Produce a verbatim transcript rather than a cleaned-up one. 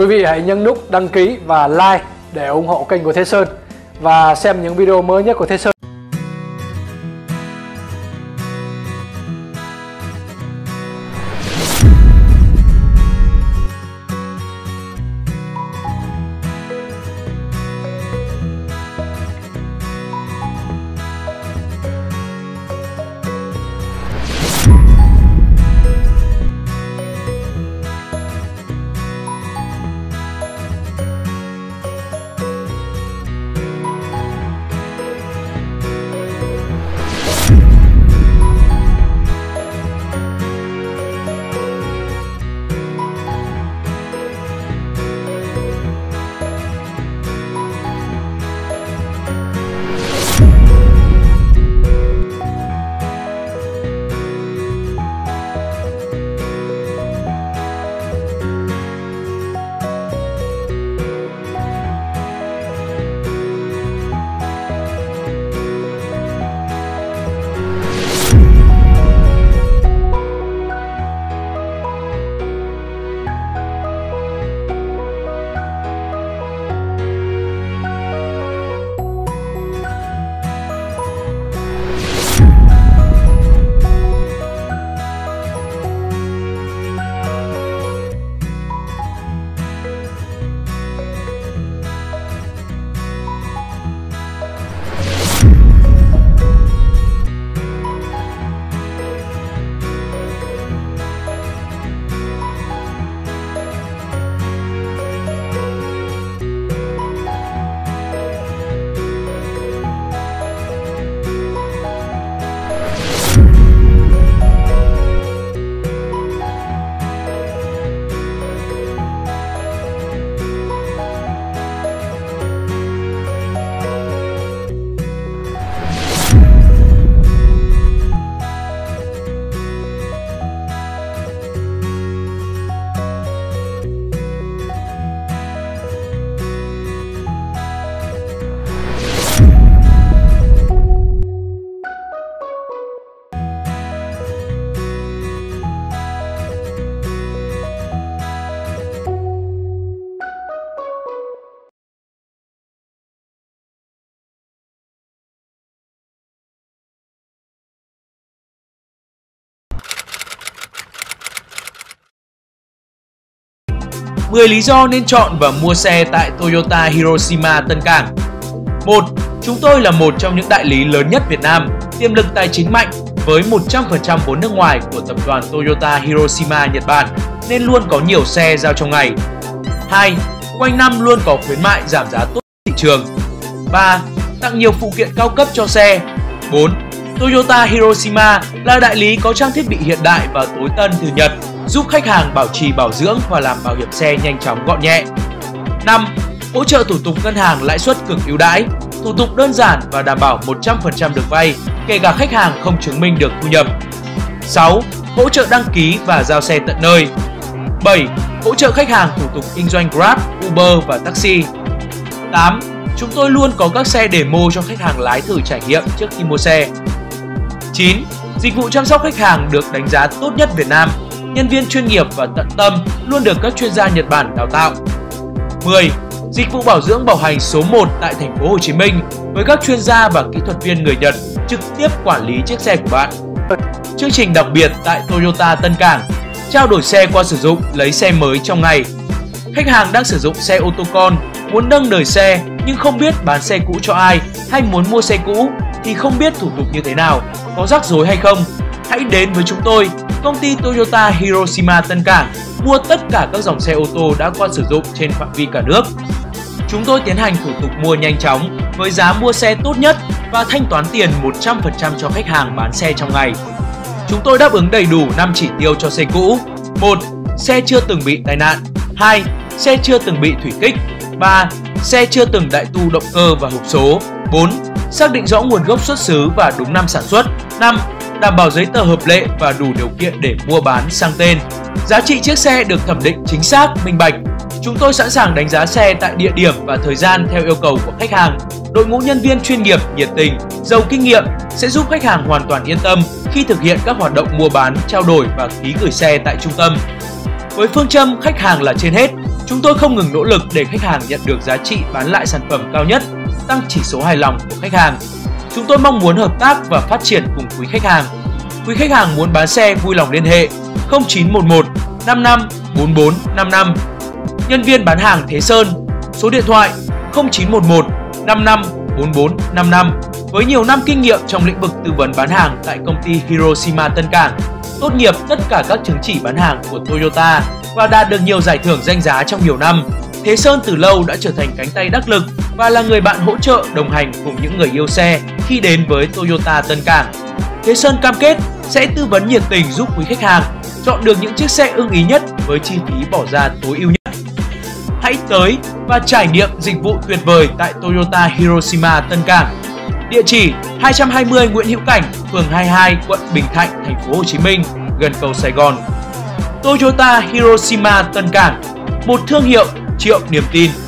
Quý vị hãy nhấn nút đăng ký và like để ủng hộ kênh của Thế Sơn và xem những video mới nhất của Thế Sơn. mười lý do nên chọn và mua xe tại Toyota Hiroshima Tân Cảng. Một. Chúng tôi là một trong những đại lý lớn nhất Việt Nam, tiềm lực tài chính mạnh với một trăm phần trăm vốn nước ngoài của tập đoàn Toyota Hiroshima Nhật Bản nên luôn có nhiều xe giao trong ngày. Hai. Quanh năm luôn có khuyến mại giảm giá tốt thị trường. Ba. Tặng nhiều phụ kiện cao cấp cho xe. Bốn. Toyota Hiroshima là đại lý có trang thiết bị hiện đại và tối tân từ Nhật, giúp khách hàng bảo trì bảo dưỡng và làm bảo hiểm xe nhanh chóng gọn nhẹ. năm. Hỗ trợ thủ tục ngân hàng lãi suất cực ưu đãi, thủ tục đơn giản và đảm bảo một trăm phần trăm được vay, kể cả khách hàng không chứng minh được thu nhập. sáu. Hỗ trợ đăng ký và giao xe tận nơi. bảy. Hỗ trợ khách hàng thủ tục kinh doanh Grab, Uber và Taxi. tám. Chúng tôi luôn có các xe demo cho khách hàng lái thử trải nghiệm trước khi mua xe. chín. Dịch vụ chăm sóc khách hàng được đánh giá tốt nhất Việt Nam. Nhân viên chuyên nghiệp và tận tâm luôn được các chuyên gia Nhật Bản đào tạo. mười. Dịch vụ bảo dưỡng bảo hành số một tại thành phố Hồ Chí Minh với các chuyên gia và kỹ thuật viên người Nhật trực tiếp quản lý chiếc xe của bạn. Chương trình đặc biệt tại Toyota Tân Cảng, trao đổi xe qua sử dụng, lấy xe mới trong ngày. Khách hàng đang sử dụng xe ô tô con, muốn nâng đời xe nhưng không biết bán xe cũ cho ai hay muốn mua xe cũ thì không biết thủ tục như thế nào, có rắc rối hay không. Hãy đến với chúng tôi, công ty Toyota Hiroshima Tân Cảng, mua tất cả các dòng xe ô tô đã qua sử dụng trên phạm vi cả nước. Chúng tôi tiến hành thủ tục mua nhanh chóng với giá mua xe tốt nhất và thanh toán tiền một trăm phần trăm cho khách hàng bán xe trong ngày. Chúng tôi đáp ứng đầy đủ năm chỉ tiêu cho xe cũ. một. Xe chưa từng bị tai nạn. hai. Xe chưa từng bị thủy kích. ba. Xe chưa từng đại tu động cơ và hộp số. bốn. Xác định rõ nguồn gốc xuất xứ và đúng năm sản xuất. năm. Đảm bảo giấy tờ hợp lệ và đủ điều kiện để mua bán sang tên. Giá trị chiếc xe được thẩm định chính xác, minh bạch. Chúng tôi sẵn sàng đánh giá xe tại địa điểm và thời gian theo yêu cầu của khách hàng. Đội ngũ nhân viên chuyên nghiệp, nhiệt tình, giàu kinh nghiệm sẽ giúp khách hàng hoàn toàn yên tâm khi thực hiện các hoạt động mua bán, trao đổi và ký gửi xe tại trung tâm. Với phương châm khách hàng là trên hết, Chúng tôi không ngừng nỗ lực để khách hàng nhận được giá trị bán lại sản phẩm cao nhất, tăng chỉ số hài lòng của khách hàng. Chúng tôi mong muốn hợp tác và phát triển cùng quý khách hàng. Quý khách hàng muốn bán xe vui lòng liên hệ không chín một một năm năm bốn bốn năm năm. Nhân viên bán hàng Thế Sơn, số điện thoại không chín một một năm năm bốn bốn năm năm. Với nhiều năm kinh nghiệm trong lĩnh vực tư vấn bán hàng tại công ty Hiroshima Tân Cảng, tốt nghiệp tất cả các chứng chỉ bán hàng của Toyota và đạt được nhiều giải thưởng danh giá trong nhiều năm, Thế Sơn từ lâu đã trở thành cánh tay đắc lực và là người bạn hỗ trợ đồng hành cùng những người yêu xe khi đến với Toyota Tân Cảng. Thế Sơn cam kết sẽ tư vấn nhiệt tình giúp quý khách hàng chọn được những chiếc xe ưng ý nhất với chi phí bỏ ra tối ưu nhất. Hãy tới và trải nghiệm dịch vụ tuyệt vời tại Toyota Hiroshima Tân Cảng. Địa chỉ hai trăm hai mươi Nguyễn Hữu Cảnh, phường hai mươi hai, quận Bình Thạnh, thành phố Hồ Chí Minh, gần cầu Sài Gòn. Toyota Hiroshima Tân Cảng, một thương hiệu triệu niềm tin.